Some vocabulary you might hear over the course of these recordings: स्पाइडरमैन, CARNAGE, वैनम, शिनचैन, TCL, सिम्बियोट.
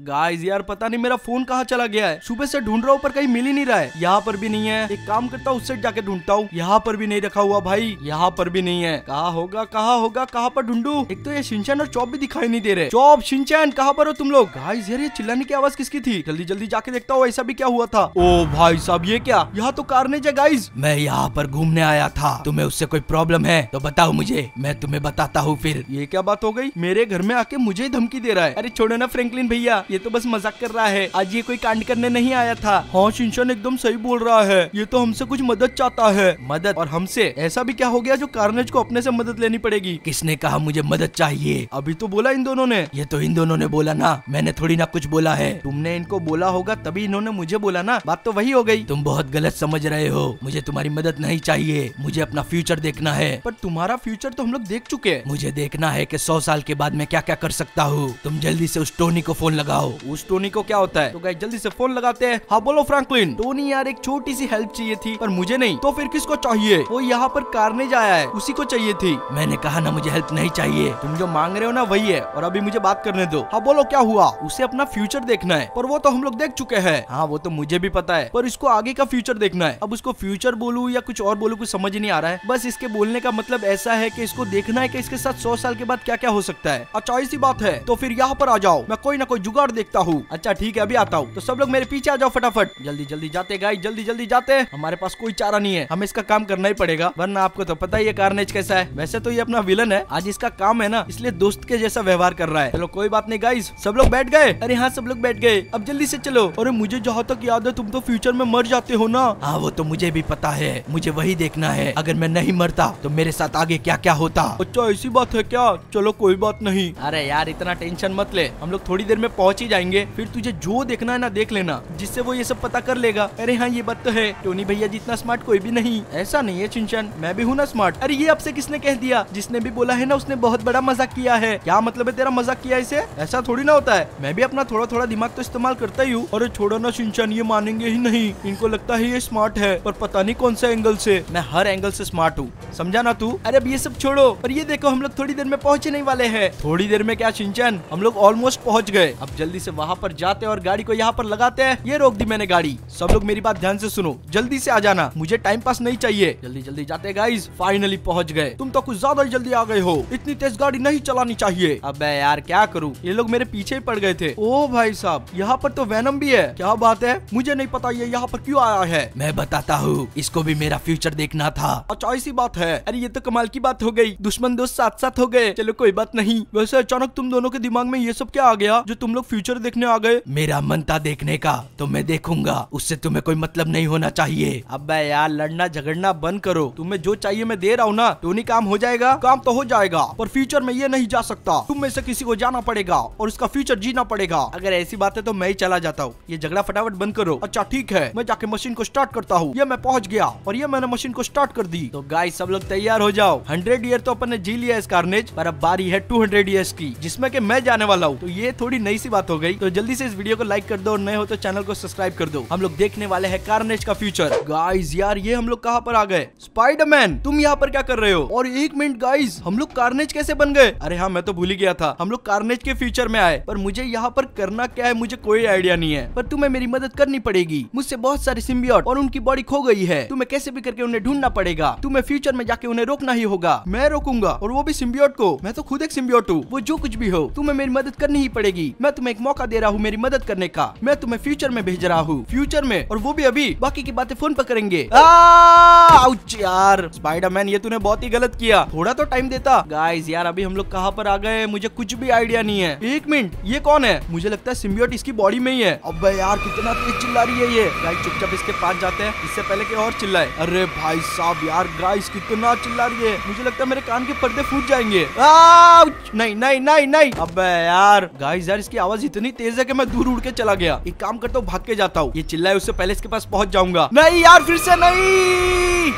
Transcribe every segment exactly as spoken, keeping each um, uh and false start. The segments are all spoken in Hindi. गाइस यार पता नहीं मेरा फोन कहाँ चला गया है। सुबह से ढूंढ रहा हूँ पर कहीं मिल ही नहीं रहा है। यहाँ पर भी नहीं है। एक काम करता हूँ उससे जाके ढूंढता हूँ। यहाँ पर भी नहीं रखा हुआ भाई, यहाँ पर भी नहीं है। कहाँ होगा कहाँ होगा कहाँ पर ढूंढू। एक तो ये शिनचैन और चॉप भी दिखाई नहीं दे रहे। चॉप शिनचैन कहाँ पर हो तुम लोग। गाइस यार ये चिल्लाने की आवाज किसकी थी। जल्दी जल्दी जाके देखता हूँ ऐसा भी क्या हुआ था। ओ भाई साहब ये क्या, यहाँ तो कार्नेज है। गाइस मैं यहाँ पर घूमने आया था, तुम्हें उससे कोई प्रॉब्लम है तो बताओ मुझे, मैं तुम्हें बताता हूँ। फिर ये क्या बात हो गई, मेरे घर में आके मुझे धमकी दे रहा है। अरे छोड़ो ना फ्रैंकलिन भैया, ये तो बस मजाक कर रहा है, आज ये कोई कांड करने नहीं आया था। हाँ शिनचैन एकदम सही बोल रहा है, ये तो हमसे कुछ मदद चाहता है। मदद, और हमसे ऐसा भी क्या हो गया जो कार्नेज को अपने से मदद लेनी पड़ेगी। किसने कहा मुझे मदद चाहिए, अभी तो बोला इन दोनों ने। ये तो इन दोनों ने बोला ना, मैंने थोड़ी ना कुछ बोला है। तुमने इनको बोला होगा तभी इन्होंने मुझे बोला ना, बात तो वही हो गई। तुम बहुत गलत समझ रहे हो, मुझे तुम्हारी मदद नहीं चाहिए, मुझे अपना फ्यूचर देखना है। पर तुम्हारा फ्यूचर तो हम लोग देख चुके हैं। मुझे देखना है की सौ साल के बाद मैं क्या क्या कर सकता हूँ। तुम जल्दी से उस टोनी को फोन लगाओ। उस टोनी को क्या होता है, तो गाइस जल्दी से फोन लगाते हैं। हाँ बोलो फ्रैंकलिन। टोनी यार एक छोटी सी हेल्प चाहिए थी, पर मुझे नहीं तो फिर किसको चाहिए। वो यहाँ पर कार्नेज आया है, उसी को चाहिए थी। मैंने कहा ना मुझे हेल्प नहीं चाहिए, तुम जो मांग रहे हो ना वही है। और अभी मुझे बात करने दो। हाँ बोलो क्या हुआ। उसे अपना फ्यूचर देखना है, पर वो तो हम लोग देख चुके हैं। हाँ वो तो मुझे भी पता है, पर इसको आगे का फ्यूचर देखना है। अब उसको फ्यूचर बोलूं या कुछ और बोलूं कुछ समझ नहीं आ रहा है। बस इसके बोलने का मतलब ऐसा है की इसको देखना है की इसके साथ सौ साल के बाद क्या क्या हो सकता है। अच्छा ऐसी बात है, तो फिर यहाँ पर आ जाओ, मैं कोई ना कोई जुगाड़ देखता हूँ। अच्छा ठीक है अभी आता हूँ, तो सब लोग मेरे पीछे आ जाओ फटाफट। जल्दी जल्दी जाते गाइस, जल्दी जल्दी जाते। हमारे पास कोई चारा नहीं है, हमें इसका काम करना ही पड़ेगा, वरना आपको तो पता ही है कार्नेज कैसा है। वैसे तो ये अपना विलन है, आज इसका काम है ना इसलिए दोस्त के जैसा व्यवहार कर रहा है। चलो कोई बात नहीं गाइस, सब लोग बैठ गए। अरे हाँ सब लोग बैठ गए, अब जल्दी से चलो। अरे मुझे जहाँ तक याद है तुम तो फ्यूचर में मर जाते हो ना। हाँ वो तो मुझे भी पता है, मुझे वही देखना है। अगर मैं नहीं मरता तो मेरे साथ आगे क्या क्या होता। अच्छा ऐसी बात है क्या, चलो कोई बात नहीं। अरे यार इतना टेंशन मत ले, हम लोग थोड़ी देर में पहुंच ही जाएंगे। फिर तुझे जो देखना है ना देख लेना, जिससे वो ये सब पता कर लेगा। अरे हाँ ये बात तो है, टोनी भैया जितना स्मार्ट कोई भी नहीं। ऐसा नहीं है शिनचैन, मैं भी हूँ ना स्मार्ट। अरे ये आपसे किसने कह दिया, जिसने भी बोला है ना उसने बहुत बड़ा मजाक किया है। क्या मतलब है तेरा मजाक किया इसे, ऐसा थोड़ी ना होता है। मैं भी अपना थोड़ा थोड़ा दिमाग तो इस्तेमाल करता ही हूँ। अरे छोड़ो ना शिनचैन, ये मानेंगे ही नहीं। इनको लगता है ये स्मार्ट है, पर पता नहीं कौन सा एंगल से। मैं हर एंगल से स्मार्ट हूँ, समझा ना तू। अरे अब ये सब छोड़ो, पर ये देखो हम लोग थोड़ी देर में पहुँचने वाले है। थोड़ी देर में क्या शिनचैन, हम लोग ऑलमोस्ट पहुँच गए। अब जल्दी से वहाँ पर जाते हैं और गाड़ी को यहाँ पर लगाते हैं। ये रोक दी मैंने गाड़ी। सब लोग मेरी बात ध्यान से सुनो, जल्दी से आ जाना, मुझे टाइम पास नहीं चाहिए। जल्दी जल्दी जाते गाइस, फाइनली पहुंच गए। तुम तो कुछ ज्यादा ही जल्दी आ गए हो, इतनी तेज गाड़ी नहीं चलानी चाहिए। अबे यार क्या करूँ, ये लोग मेरे पीछे ही पड़ गए थे। ओ भाई साहब यहाँ पर तो वैनम भी है, क्या बात है, मुझे नहीं पता ये यहाँ पर क्यों आया है। मैं बताता हूँ, इसको भी मेरा फ्यूचर देखना था। अच्छा ऐसी बात है, अरे ये तो कमाल की बात हो गई, दुश्मन दोस्त साथ साथ हो गए। चलो कोई बात नहीं। वैसे अचानक तुम दोनों के दिमाग में ये सब क्या आ गया जो तुम लोग फ्यूचर देखने आ गए। मेरा मन था देखने का, तो मैं देखूंगा, उससे तुम्हें कोई मतलब नहीं होना चाहिए। अबे यार लड़ना झगड़ना बंद करो, तुम्हें जो चाहिए मैं दे रहा हूँ ना। टोनी काम हो जाएगा, काम तो हो जाएगा, पर फ्यूचर में ये नहीं जा सकता। तुम में से किसी को जाना पड़ेगा और उसका फ्यूचर जीना पड़ेगा। अगर ऐसी बात है तो मैं ही चला जाता हूँ, ये झगड़ा फटाफट बंद करो। अच्छा ठीक है, मैं जाके मशीन को स्टार्ट करता हूँ। ये मैं पहुँच गया और ये मैंने मशीन को स्टार्ट कर दी। तो गाइस सब लोग तैयार हो जाओ। हंड्रेड ईयर तो अपन ने जी लिया इस कार्नेज, पर अब बारी है टू हंड्रेड ईयर्स की, जिसमें की मैं जाने वाला हूँ। तो ये थोड़ी नई सी बात हो गई। तो जल्दी से इस वीडियो को लाइक कर दो और नए हो तो चैनल को सब्सक्राइब कर दो। हम लोग देखने वाले हैं कार्नेज का फ्यूचर। गाइस यार ये हम लोग कहाँ पर आ गए। स्पाइडरमैन तुम यहाँ पर क्या कर रहे हो। और एक मिनट गाइस, हम लोग कार्नेज कैसे बन गए। अरे हाँ मैं तो भूल ही गया था, हम लोग कार्नेज के फ्यूचर में आए। पर मुझे यहाँ पर करना क्या है मुझे कोई आइडिया नहीं है, पर तुम्हें मेरी मदद करनी पड़ेगी। मुझसे बहुत सारे सिम्बियोट और उनकी बॉडी खो गई है, तुम्हें कैसे भी करके उन्हें ढूंढना पड़ेगा। तुम्हें फ्यूचर में जाके उन्हें रोकना ही होगा। मैं रोकूंगा, और वो भी सिम्बियोट को। मैं तो खुद एक सिम्बियोट हूँ, वो जो कुछ भी हो तुम्हें मेरी मदद करनी ही पड़ेगी। मैं तुम्हें एक मौका दे रहा हूँ मेरी मदद करने का। मैं तुम्हें फ्यूचर में भेज रहा हूँ, फ्यूचर में, और वो भी अभी। बाकी की बातें फोन पर करेंगे। आउच यार स्पाइडरमैन, ये तूने बहुत ही गलत किया, थोड़ा तो टाइम देता। गाइस यार अभी हम लोग कहाँ पर आ गए मुझे कुछ भी आइडिया नहीं है। एक मिनट, ये कौन है। मुझे लगता है सिम्बियोट इसकी बॉडी में ही है। अबे यार कितना तेज चिल्ला रही है ये। गाइस चुपचाप इसके पास जाते हैं, इससे पहले कि और चिल्लाए। अरे भाई साहब यार गाइस कितना चिल्ला रही है, मुझे लगता है मेरे कान के पर्दे फूट जाएंगे। नहीं नहीं नहीं नहीं। अबे यार गाइस यार इसकी आवाज इतनी तेज है कि मैं दूर उड़ के चला गया। एक काम करता हूँ भाग के जाता हूँ, ये चिल्लाए उससे पहले इसके पास पहुंच जाऊंगा। नहीं यार फिर से नहीं।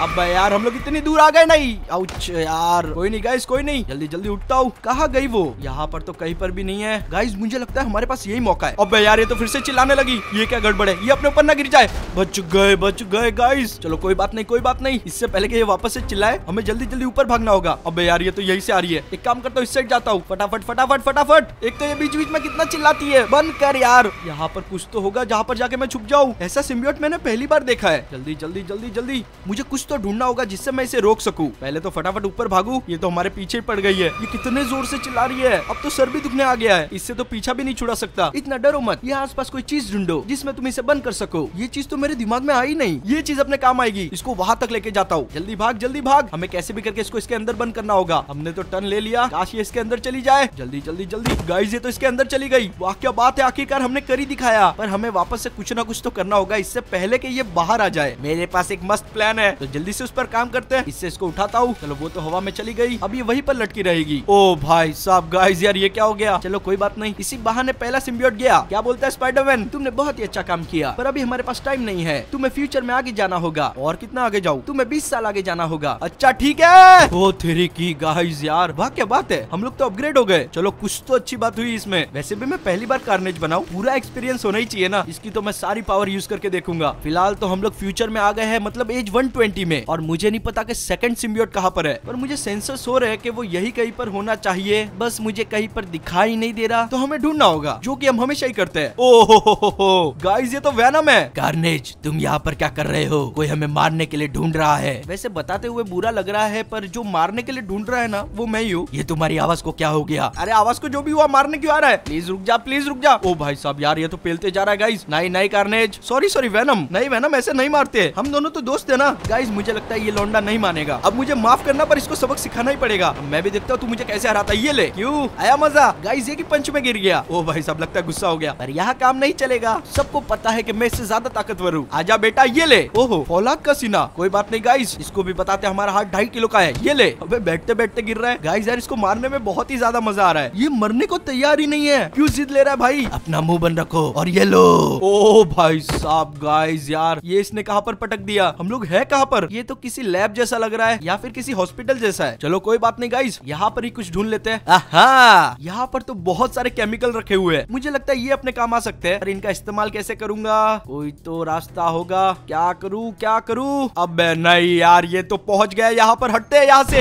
अबे यार हम लोग इतनी दूर आ गए। नहीं आउच यार, कोई नहीं गाइस कोई नहीं। जल्दी जल्दी उठता हूँ। कहाँ गई वो, यहाँ पर तो कहीं पर भी नहीं है। गाइस मुझे लगता है हमारे पास यही मौका है। अबे यार ये तो फिर से चिल्लाने लगी, ये क्या गड़बड़ है, ये अपने ऊपर ना गिर जाए। बच गए बच गए गाइस, चलो कोई बात नहीं कोई बात नहीं। इससे पहले कि ये वापस से चिल्लाए हमें जल्दी जल्दी ऊपर भागना होगा। अबे यार ये तो यही से आ रही है, एक काम करता हूँ इस साइड जाता हूँ फटाफट फटाफट फटाफट। एक तो ये बीच बीच में कितना चिल्ला चिल्लाती है, बंद कर यार। यहाँ पर कुछ तो होगा जहाँ पर जाके मैं छुप जाऊँ। ऐसा सिम्बियोट मैंने पहली बार देखा है। जल्दी जल्दी जल्दी जल्दी मुझे कुछ तो ढूंढना होगा जिससे मैं इसे रोक सकूँ। पहले तो फटाफट ऊपर भागू। ये तो हमारे पीछे पड़ गई है। ये कितने जोर से चिल्ला रही है, अब तो सर भी दुखने आ गया है। इससे तो पीछा भी नहीं छुड़ा सकता। इतना डरो मत, ये आस पास कोई चीज ढूंढो जिसमें तुम इसे बंद कर सको। ये चीज तो मेरे दिमाग में आई नहीं, ये चीज अपने काम आएगी। इसको वहाँ तक लेके जाता हूँ। जल्दी भाग जल्दी भाग, हमें कैसे भी करके इसको इसके अंदर बंद करना होगा। हमने तो टर्न ले लिया, काश ये इसके अंदर चली जाए। जल्दी जल्दी जल्दी। गाइस ये तो इसके अंदर चली गई। वाह क्या बात है, आखिरकार हमने कर ही दिखाया। पर हमें वापस से कुछ ना कुछ तो करना होगा इससे पहले कि ये बाहर आ जाए। मेरे पास एक मस्त प्लान है, तो जल्दी से उस पर काम करते हैं। इससे इसको उठाता हूँ। चलो वो तो हवा में चली गई, अब ये वहीं पर लटकी रहेगी। ओ भाई साहब, गाइस यार ये क्या हो गया। चलो कोई बात नहीं, इसी बहाने पहला सिम्बियोट गया। क्या बोलता है स्पाइडरमैन, तुमने बहुत ही अच्छा काम किया। पर अभी हमारे पास टाइम नहीं है, तुम्हें फ्यूचर में आगे जाना होगा। और कितना आगे जाऊँ, तुम्हें बीस साल आगे जाना होगा। अच्छा ठीक है। ओ तेरी की गाइस यार, वाह क्या बात है, हम लोग तो अपग्रेड हो गए। चलो कुछ तो अच्छी बात हुई इसमें। वैसे भी मैं पहली बार कार्नेज बनाऊँ, पूरा एक्सपीरियंस होना ही चाहिए ना। इसकी तो मैं सारी पावर यूज करके देखूंगा। फिलहाल तो हम लोग फ्यूचर में आ गए हैं, मतलब एज एक सौ बीस में। और मुझे नहीं पता कि सेकंड सिम्बियोट कहाँ पर है, पर मुझे सेंसर्स हो रहे हैं कि वो यही कहीं पर होना चाहिए। बस मुझे कहीं पर दिखाई नहीं दे रहा, तो हमें ढूंढना होगा, जो कि हम हमेशा ही करते हैं। ओहो गाइस ये तो वैनम है। कार्नेज तुम यहाँ पर क्या कर रहे हो, कोई हमें मारने के लिए ढूंढ रहा है। वैसे बताते हुए बुरा लग रहा है, पर जो मारने के लिए ढूंढ रहा है ना वो मैं ही हूँ। ये तुम्हारी आवाज को क्या हो गया। अरे आवाज को जो भी हुआ, मारने क्यों आ रहा है। प्लीज रुक जा प्लीज रुक जा। ओ भाई साहब यार ये तो पेलते जा रहा है। गाइस नहीं नहीं कार्नेज, सॉरी सॉरी वैनम, नहीं वैनम ऐसे नहीं मारते, हम दोनों तो दोस्त है ना। गाइस मुझे लगता है ये लौंडा नहीं मानेगा, अब मुझे माफ करना पर इसको सबक सिखाना ही पड़ेगा। मैं भी देखता हूँ तू मुझे कैसे हराता है। ये ले, क्यों आया मजा। गाइस ये की पंच में गिर गया। ओ भाई साहब लगता है गुस्सा हो गया, पर यहाँ काम नहीं चलेगा। सबको पता है की मैं इससे ज्यादा ताकतवर हूँ। आजा बेटा ये ले। ओहो औलाद का सीना। कोई बात नहीं गाइस, इसको भी बताते हमारा हाथ ढाई किलो का है। ये ले। अबे बैठते बैठते गिर रहा है। गाइस यार इसको मारने में बहुत ही ज्यादा मजा आ रहा है, ये मरने को तैयार ही नहीं है। क्यों जिद ले रहा है भाई। अपना मुंह बंद रखो और ये लो। ओ भाई साहब गाइस यार ये इसने कहाँ पर पटक दिया। हम लोग है कहाँ पर, ये तो किसी लैब जैसा लग रहा है या फिर किसी हॉस्पिटल जैसा है। चलो कोई बात नहीं गाइस, यहाँ पर ही कुछ ढूंढ लेते हैं। आहा यहाँ पर तो बहुत सारे केमिकल रखे हुए हैं, मुझे लगता है ये अपने काम आ सकते हैं। पर इनका इस्तेमाल कैसे करूंगा, कोई तो रास्ता होगा। क्या करूँ क्या करूँ। अबे नहीं यार ये तो पहुँच गया, यहाँ पर हटते है यहाँ से।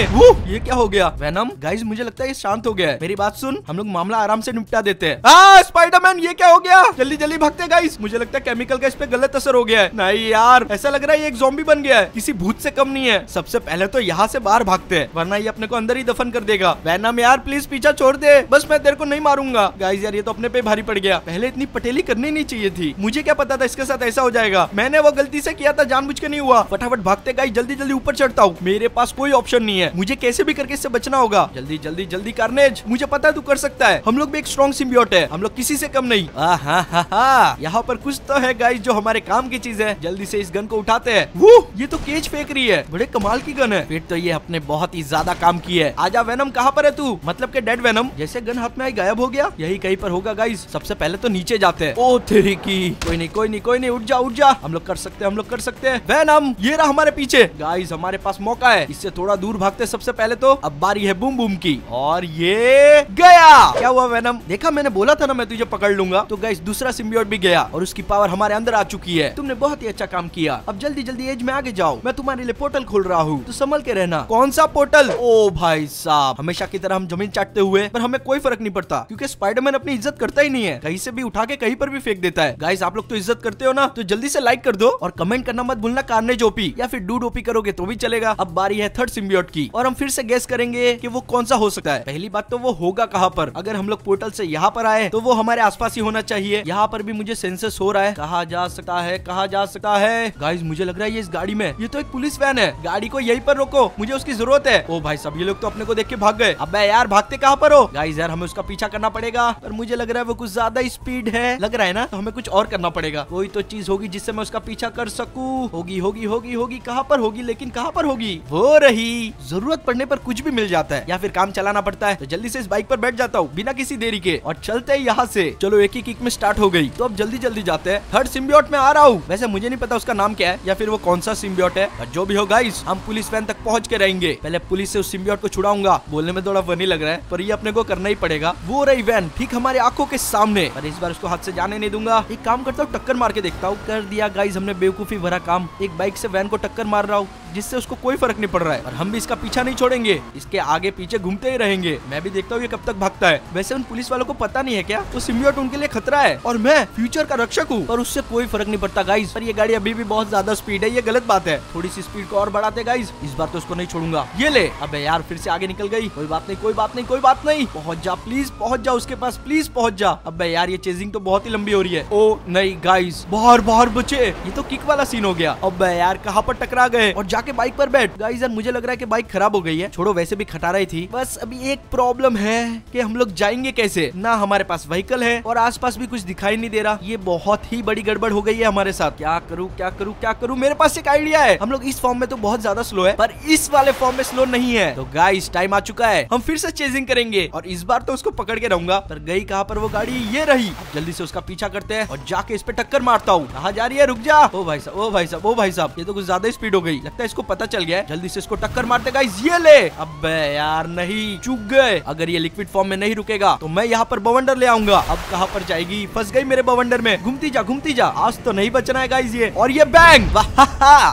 ये क्या हो गया वैनम। गाइस मुझे लगता है ये शांत हो गया है। मेरी बात सुन, हम लोग मामला आराम से निपटा देते हैं। स्पाइडरमैन ये क्या हो गया। जल्दी जल्दी भागते गाइस, मुझे लगता है केमिकल का इस पे गलत असर हो गया है। नहीं यार ऐसा लग रहा है ये एक ज़ॉम्बी बन गया है, किसी भूत से कम नहीं है। सबसे पहले तो यहाँ से बाहर भागते हैं, वरना ये अपने को अंदर ही दफन कर देगा। वैनम यार प्लीज पीछा छोड़ दे, बस मैं तेरे को नहीं मारूंगा। गाइस यार ये तो अपने पे भारी पड़ गया, पहले इतनी पटेली करनी नहीं चाहिए थी। मुझे क्या पता था इसके साथ ऐसा हो जाएगा, मैंने वो गलती से किया था, जानबूझ के नहीं हुआ। फटाफट भागते गाइस, जल्दी जल्दी ऊपर चढ़ता हूँ। मेरे पास कोई ऑप्शन नहीं है, मुझे कैसे भी करके इससे बचना होगा। जल्दी जल्दी जल्दी कार्नेज, मुझे पता है तू कर सकता है। हम लोग भी एक स्ट्रॉन्ग सिम्बियोट है, हम लोग किसी से कम नहीं। आ हा हा हा, यहाँ पर कुछ तो है गाइस जो हमारे काम की चीज है। जल्दी से इस गन को उठाते हैं। वो ये तो केज फेंक रही है, बड़े कमाल की गन है। फिर तो ये अपने बहुत ही ज्यादा काम की है। आजा वैनम, कहाँ पर है तू, मतलब के डेड वैनम। जैसे गन हाथ में आई गायब हो गया। यही कहीं पर होगा गाइस, सबसे पहले तो नीचे जाते हैं। ओ तेरी की, कोई नहीं कोई नहीं कोई नहीं, उठ जा उठ जा, हम लोग कर सकते हैं हम लोग कर सकते हैं। वैनम ये रहा हमारे पीछे। गाइस हमारे पास मौका है, इससे थोड़ा दूर भागते सबसे पहले तो। अब बारी है बूम बूम की, और ये गया। क्या हुआ वैनम, देखा मैंने बोला था ना मैं तुझे पकड़ लूंगा। तो गाइस दूसरा सिम्बियोट भी गया और उसकी पावर हमारे अंदर आ चुकी है। तुमने बहुत ही अच्छा काम किया, अब जल्दी जल्दी एज में आगे जाओ, मैं तुम्हारे लिए पोर्टल खोल रहा हूँ, तो संभल के रहना। कौन सा पोर्टल। ओ भाई साहब, हमेशा की तरह हम जमीन चाटते हुए, पर हमें कोई फर्क नहीं पड़ता क्योंकि स्पाइडरमैन अपनी इज्जत करता ही नहीं है, कहीं से भी उठा के कहीं पर भी फेंक देता है। गाइस आप लोग तो इज्जत करते हो ना, तो जल्दी से लाइक कर दो और कमेंट करना मत भूलना। कार्नेज ओपी या फिर डूड ओपी करोगे तो भी चलेगा। अब बारी है थर्ड सिम्बियोट की, और हम फिर से गेस करेंगे कि वो कौन सा हो सकता है। पहली बात तो वो होगा कहाँ पर। अगर हम लोग पोर्टल से यहाँ पर आए तो वो हमारे आसपास ही होना चाहिए। यहाँ पर भी मुझे सेंसस हो रहा है। कहाँ जा सकता है कहाँ जा सकता है। गाइस मुझे लग रहा है ये इस गाड़ी में, ये तो एक पुलिस वैन है। गाड़ी को यहीं पर रोको, मुझे उसकी जरूरत है। ओ भाई सब ये लोग तो अपने को देख के भाग गए। अबे यार भागते कहाँ पर हो। गाइस यार हमें उसका पीछा करना पड़ेगा, पर मुझे लग रहा है वो कुछ ज्यादा स्पीड है, लग रहा है ना, तो हमें कुछ और करना पड़ेगा। कोई तो चीज होगी जिससे मैं उसका पीछा कर सकूं। होगी होगी होगी होगी, कहाँ पर होगी, लेकिन कहाँ पर होगी। वो रही। जरूरत पड़ने पर कुछ भी मिल जाता है या फिर काम चलाना पड़ता है। तो जल्दी से इस बाइक पर बैठ जाता हूँ बिना किसी देरी के और चलते हैं यहाँ से। चलो एक ही किक में स्टार्ट हो गई, तो अब जल्दी जल्दी जाते हैं। थर्ड सिम्बियोट में आ रहा हूँ। वैसे मुझे नहीं पता उसका नाम क्या है या फिर वो कौन सा सिम्बियोट है, पर जो भी हो गाइस हम पुलिस वैन तक पहुँच के रहेंगे। पहले पुलिस से उस सिम्बियोट को छुड़ाऊंगा। बोलने में थोड़ा फनी लग रहा है, पर ये अपने को करना ही पड़ेगा। वो रही वैन ठीक हमारे आंखों के सामने, पर इस बार उसको हाथ से जाने नहीं दूंगा। एक काम करता हूँ टक्कर मार के देखता हूँ। कर दिया गाइस हमने बेवकूफी भरा काम, एक बाइक से वैन को टक्कर मार रहा हूँ। जिससे उसको कोई फर्क नहीं पड़ रहा है और हम भी इसका पीछा नहीं छोड़ेंगे, इसके आगे पीछे घूमते ही रहेंगे। मैं भी देखता हूँ ये कब तक भागता है। वैसे उन पुलिस वालों को पता नहीं है क्या वो सिम्बियोट उनके लिए खतरा है और मैं फ्यूचर का रक्षक हूँ, पर उससे कोई फर्क नहीं पड़ता गाइस। पर ये गाड़ी अभी भी बहुत ज्यादा स्पीड है, ये गलत बात है। थोड़ी सी स्पीड को और बढ़ाते गाइस, इस बार तो उसको नहीं छोड़ूंगा। ये ले, अबे यार फिर से आगे निकल गई। कोई बात नहीं कोई बात नहीं कोई बात नहीं, पहुंच जा प्लीज, पहुंच जा उसके पास प्लीज, पहुंच जा। अबे यार ये चेजिंग तो बहुत ही लंबी हो रही है। ओ नहीं गाइस, बाहर बाहर बचे, ये तो किक वाला सीन हो गया। अबे यार कहाँ पर टकरा गए और जाके बाइक पर बैठ। गाइस यार मुझे लग रहा है कि बाइक खराब हो गई है, छोड़ो वैसे भी खटा रही थी। बस अभी एक प्रॉब्लम है कि हम लोग जाएंगे कैसे, ना हमारे पास व्हीकल है और आसपास भी कुछ दिखाई नहीं दे रहा। ये बहुत ही बड़ी गड़बड़ हो गई है हमारे साथ। क्या करूँ क्या करूँ क्या करूँ, मेरे पास एक आइडिया है। हम लोग इस फॉर्म में तो बहुत ज्यादा स्लो है पर इस वाले फॉर्म में स्लो नहीं है। तो गाइस टाइम आ चुका है, हम फिर से चेजिंग करेंगे और इस बार तो उसको पकड़ के रहूंगा। पर गई कहाँ पर वो गाड़ी, ये रही। जल्दी से उसका पीछा करते हैं और जाके इस पे टक्कर मारता हूँ। कहाँ जा रही है, रुक जा। ओ भाई साहब ओ भाई साहब ओ भाई साहब, ये तो कुछ ज्यादा स्पीड हो गई, लगता है इसको पता चल गया है। जल्दी से इसको टक्कर मारते गाइस, ये ले। अबे यार नहीं, चूक गए। अगर ये लिक्विड फॉर्म में नहीं रुकेगा तो मैं यहाँ पर बवंडर ले आऊंगा। अब कहाँ पर जाएगी, फंस गई मेरे बवंडर में। घूमती जा घूमती जा, आज तो नहीं बचना है गाइस ये। और ये बैंग,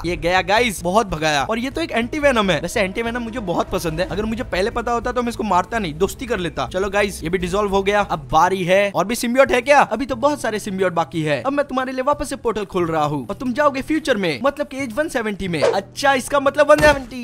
ये गया गाइस, बहुत भगाया। और ये तो एक एंटी वेनम है, वैसे एंटी वेनम मुझे बहुत पसंद है। अगर मुझे पहले पता होता तो मैं इसको मारता नहीं, दोस्ती कर लेता। चलो गाइस ये भी डिसॉल्व हो गया। अब बारी है, और भी सिम्बियोट है क्या, अभी तो बहुत सारे सिम्बियोट बाकी है। अब मैं तुम्हारे लिए वापस से पोर्टल खोल रहा हूँ और तुम जाओगे फ्यूचर में, मतलब कि एज वन सेवेंटी में। अच्छा इसका मतलब वन सेवेंटी,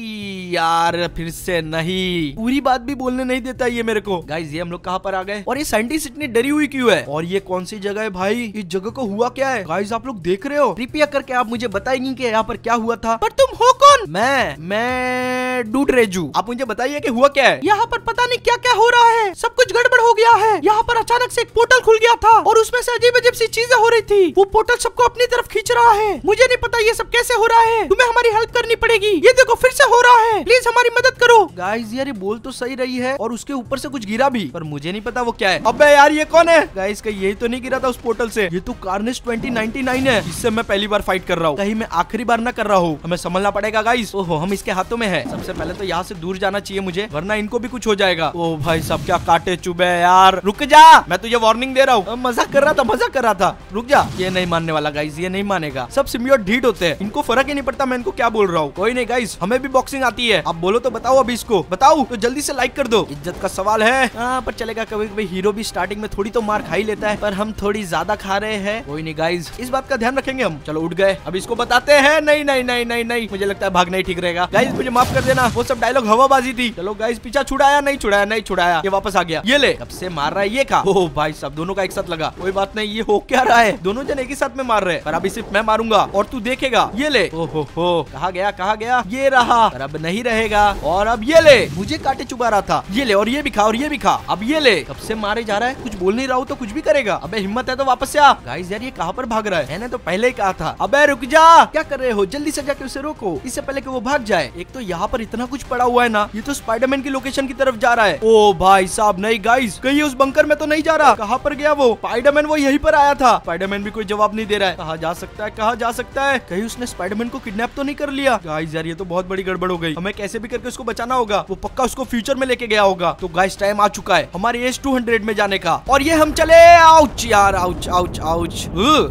यार फिर से नहीं, पूरी बात भी बोलने नहीं देता ये मेरे को। गाइस ये हम लोग कहाँ पर आ गए और ये साइंटिस्ट इतनी डरी हुई क्यों है, और ये कौन सी जगह है भाई, इस जगह को हुआ क्या है। गाइस आप लोग देख रहे हो, कृपया करके आप मुझे बताएंगी कि यहाँ पर क्या हुआ था। पर तुम हो कौन, मैं मैं डूड रेजू, आप मुझे बताइए कि हुआ क्या है। यहाँ पर पता नहीं क्या क्या हो रहा है, सब कुछ गड़बड़ हो गया है। यहाँ पर अचानक से एक पोर्टल खुल गया था और उसमें से अजीब अजीब सी चीजें हो रही थी। वो पोर्टल सबको अपनी तरफ खींच रहा है, मुझे नहीं पता ये सब कैसे हो रहा है, तुम्हें हमारी हेल्प करनी पड़ेगी। ये देखो फिर से हो रहा है, प्लीज हमारी मदद करो। गाइस यार ये बोल तो सही रही है और उसके ऊपर से कुछ गिरा भी, पर मुझे नहीं पता वो क्या है। अबे यार ये कौन है गाइस, का यही तो नहीं गिरा था उस पोर्टल से, ये तो कार्नेज ट्वेंटी नाइंटी नाइन है जिससे मैं पहली बार फाइट कर रहा हूँ। कहीं मैं आखिरी बार ना कर रहा हूँ, हमें संभलना पड़ेगा गाइस। ओहो हम इसके हाथों में है, सबसे पहले तो यहाँ से दूर जाना चाहिए मुझे, वरना इनको भी कुछ हो जाएगा। ओ भाई साहब क्या काटे चुभे यार, रुक जा, मैं तुझे वार्निंग दे रहा हूँ। मजाक कर रहा था मजाक कर रहा था, रुक जा। ये नहीं मानने वाला गाइस, ये नहीं मानेगा। सब सिम्बियोट ढीठ होते हैं, इनको फर्क ही नहीं पड़ता मैं इनको क्या बोल रहा हूँ। कोई नहीं गाइस, हमें भी बॉक्सिंग आती है। आप बोलो तो बताओ, अभी इसको बताओ तो जल्दी से लाइक कर दो, इज्जत का सवाल है। आ, पर चलेगा, कभी कभी हीरो भी स्टार्टिंग में थोड़ी तो मार खा ही लेता है, पर हम थोड़ी ज्यादा खा रहे हैं। कोई नहीं गाइस, इस बात का ध्यान रखेंगे हम। चलो उठ गए, अब इसको बताते हैं। नहीं नहीं नहीं नहीं नहीं, मुझे लगता है भागना ही ठीक रहेगा। गाइस मुझे माफ कर देना, वो सब डायलॉग हवाबाजी थी। चलो गाइस पीछा छुड़ाया नहीं छुड़ाया नहीं छुड़ाया, ये वापस आ गया। ये ले, कब से मार रहा है ये का। ओ भाई साहब दोनों का एक साथ लगा। कोई बात नहीं, ये हो क्या रहा है, दोनों जन एक ही साथ में मार रहे हैं। पर अभी सिर्फ मैं मारूंगा और तू देखेगा। ये ले, ओहो हो, कहा गया कहा गया, ये रहा। अब नहीं रहेगा, और अब ये ले, मुझे काटे चुबा रहा था। ये ले, और ये भी खा और ये भी खा। अब ये ले, कब से मारे जा रहा है, कुछ बोल नहीं रहा हूँ तो कुछ भी करेगा। अबे हिम्मत है तो वापस से आ। गाइस यार ये कहाँ पर भाग रहा है, मैंने तो पहले ही कहा था। अबे रुक जा, क्या कर रहे हो, जल्दी से जाके उसे रोको इससे पहले कि वो भाग जाए। एक तो यहाँ पर इतना कुछ पड़ा हुआ है ना, ये तो स्पाइडरमैन की लोकेशन की तरफ जा रहा है। ओ भाई साहब नहीं गाइस, कहीं उस बंकर में तो नहीं जा रहा। कहाँ पर गया वो स्पाइडरमैन, वो यहीं पर आया था। स्पाइडरमैन भी कोई जवाब नहीं दे रहा है। कहाँ जा सकता है कहाँ जा सकता है, कहीं उसने स्पाइडरमैन को किडनैप तो नहीं कर लिया। गाइस यार ये तो बहुत बड़ी गड़बड़ हो गई, हमें कैसे भी करके उसको बचाना होगा। वो पक्का उसको फ्यूचर में लेके गया होगा। तो गाइस टाइम आ चुका है हमारे एज टू हंड्रेड में जाने का, और ये हम चले। आउच यार, ouch ouch ouch.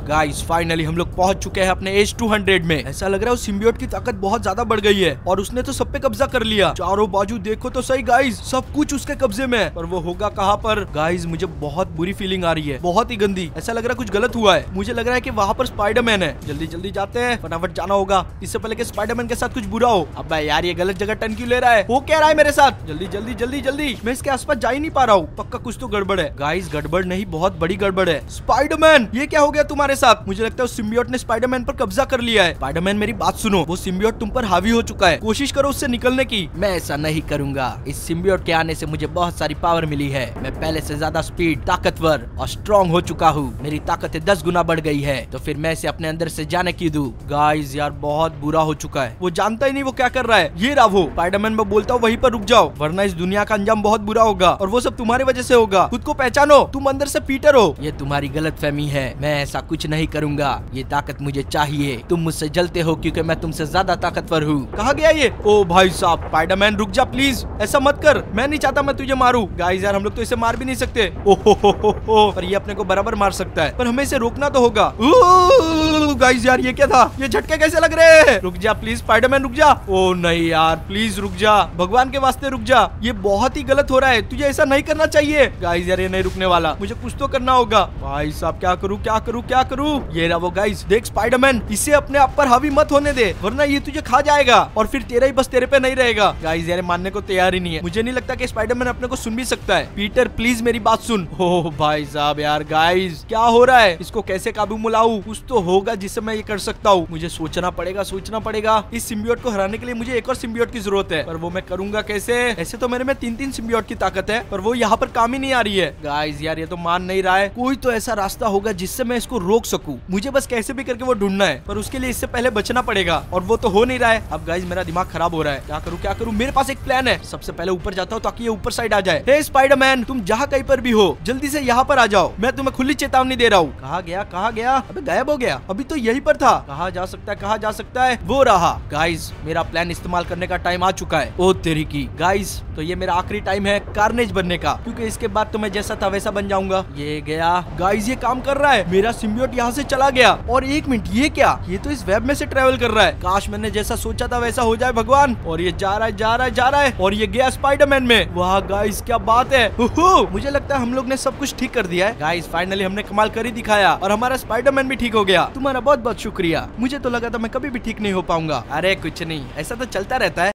Guys finally हम लोग पहुंच चुके हैं अपने एज टू हंड्रेड में। ऐसा लग रहा है उस सिम्बियोट की ताकत बहुत ज्यादा बढ़ गई है और उसने तो सब पे कब्जा कर लिया। चारों बाजू देखो तो सही गाइस, सब कुछ उसके कब्जे में है। पर वो होगा कहाँ पर गाइस, मुझे बहुत बुरी फीलिंग आ रही है, बहुत ही गंदी। ऐसा लग रहा है कुछ गलत हुआ है, मुझे लग रहा है की वहाँ पर स्पाइडरमैन है। जल्दी जल्दी जाते हैं, फटाफट जाना होगा इससे पहले की स्पाइडरमैन के साथ कुछ बुरा हो। अब यार ये गलत जगह टन क्यों ले रहा है, वो कह रहा है मेरे साथ। जल्दी जल्दी जल्दी जल्दी, मैं इसके आसपास जा ही नहीं पा रहा हूँ, पक्का कुछ तो गड़बड़ है। गाइस गड़बड़ नहीं, बहुत बड़ी गड़बड़ है। स्पाइडरमैन ये क्या हो गया तुम्हारे साथ, मुझे लगता है उस सिम्बियोट ने स्पाइडरमैन पर कब्जा कर लिया है। स्पाइडरमैन मेरी बात सुनो, वो सिम्बियोट तुम पर हावी हो चुका है, कोशिश करो उससे निकलने की। मैं ऐसा नहीं करूंगा, इस सिम्बियोट के आने से मुझे बहुत सारी पावर मिली है। मैं पहले से ज्यादा स्पीड, ताकतवर और स्ट्रॉन्ग हो चुका हूँ। मेरी ताकत दस गुना बढ़ गई है, तो फिर मैं इसे अपने अंदर से जाने की दूं। गाइस यार बहुत बुरा हो चुका है, वो जानता ही नहीं वो क्या कर रहा है। ये रहा वो स्पाइडरमैन, मैं बोलता हूँ वहीं पर रुक जाओ, वरना इस दुनिया का अंजाम बहुत बुरा होगा और वो सब तुम्हारी वजह से होगा। खुद को पहचानो, तुम अंदर से पीटर हो। ये तुम्हारी गलतफहमी है, मैं ऐसा कुछ नहीं करूंगा, ये ताकत मुझे चाहिए। तुम मुझसे जलते हो क्योंकि मैं तुमसे ज्यादा ताकतवर हूँ। कहा गया ये, ओ भाई साहब, स्पाइडरमैन रुक जा प्लीज, ऐसा मत कर, मैं नहीं चाहता मैं तुझे मारू। गाइस यार हम लोग तो इसे मार भी नहीं सकते, ओहो, पर ये अपने को बराबर मार सकता है, पर हमें इसे रोकना तो होगा। गाइस यार ये क्या था, ये झटके कैसे लग रहे हैं? रुक जा प्लीज स्पाइडरमैन रुक जा। ओ नहीं यार प्लीज रुक जा, भगवान के वास्ते रुक जा, ये बहुत ही गलत हो रहा है, तुझे ऐसा नहीं करना चाहिए। गाइस यार ये नहीं रुकने वाला, मुझे कुछ तो करना होगा। भाई साहब क्या करूँ क्या करूँ क्या करूँ। ये रहा वो गाइस, देख स्पाइडरमैन, इसे अपने आप पर हावी मत होने दे वरना ये तुझे खा जाएगा और फिर तेरा ही बस तेरे पे नहीं रहेगा। गाइस यार मानने को तैयार ही नहीं है, मुझे नहीं लगता कि स्पाइडरमैन अपने को सुन भी सकता है। पीटर प्लीज मेरी बात सुन। ओ भाई साहब यार गाइस क्या हो रहा है, इसको कैसे काबू में लाऊं? कुछ तो होगा जिससे मैं ये कर सकता हूँ, मुझे सोचना पड़ेगा सोचना पड़ेगा। इस सिम्बियोट को हराने के लिए मुझे एक और सिम्बियोट की जरूरत है, पर वो मैं करूंगा कैसे? ऐसे तो मेरे में तीन तीन सिम्बियोट की ताकत है, पर वो यहाँ पर काम ही नहीं आ रही है। गाइस यार ये तो मान नहीं रहा है, कोई तो ऐसा रास्ता होगा जिससे मैं इसको रोक सकूं, मुझे बस कैसे भी करके वो ढूंढना है, पर उसके लिए इससे पहले बचना पड़ेगा और वो तो हो नहीं रहा है। अब गाइस मेरा दिमाग खराब हो रहा है, क्या करूँ क्या करूँ। मेरे पास एक प्लान है, सबसे पहले ऊपर जाता हूँ ताकि ये ऊपर साइड आ जाए। हे स्पाइडरमैन तुम जहाँ कहीं पर भी हो जल्दी से यहाँ पर आ जाओ, मैं तुम्हें खुली चेतावनी दे रहा हूँ। कहाँ गया कहाँ गया, अबे गायब हो गया, अभी तो यही पर था। कहाँ जा सकता है कहाँ जा सकता है, वो रहा। गाइस मेरा प्लान इस्तेमाल करने का टाइम आ चुका है। ओ तेरी की। गाइस तो ये मेरा आखिरी टाइम है कार्नेज बनने का, क्योंकि इसके बाद तो मैं जैसा था वैसा बन जाऊंगा। ये गया। गाइस ये काम कर रहा है, मेरा सिम्बियोट यहाँ से चला गया। और एक मिनट, ये क्या, ये तो इस वेब में से ट्रेवल कर रहा है। काश मैंने जैसा सोचा था वैसा हो जाए भगवान। और ये जा रहा है जा रहा है जा रहा है और ये गया स्पाइडरमैन में। वाह गाइस क्या बात है, मुझे लगता है हम लोग ने सब कुछ ठीक कर दिया है। गाइस फाइनली हमने कमाल कर ही दिखाया और हमारा स्पाइडरमैन भी ठीक हो गया। तुम्हारा बहुत बहुत शुक्रिया, मुझे तो लगा था मैं कभी भी ठीक नहीं हो पाऊंगा। अरे कुछ नहीं, ऐसा तो चलता रहता है।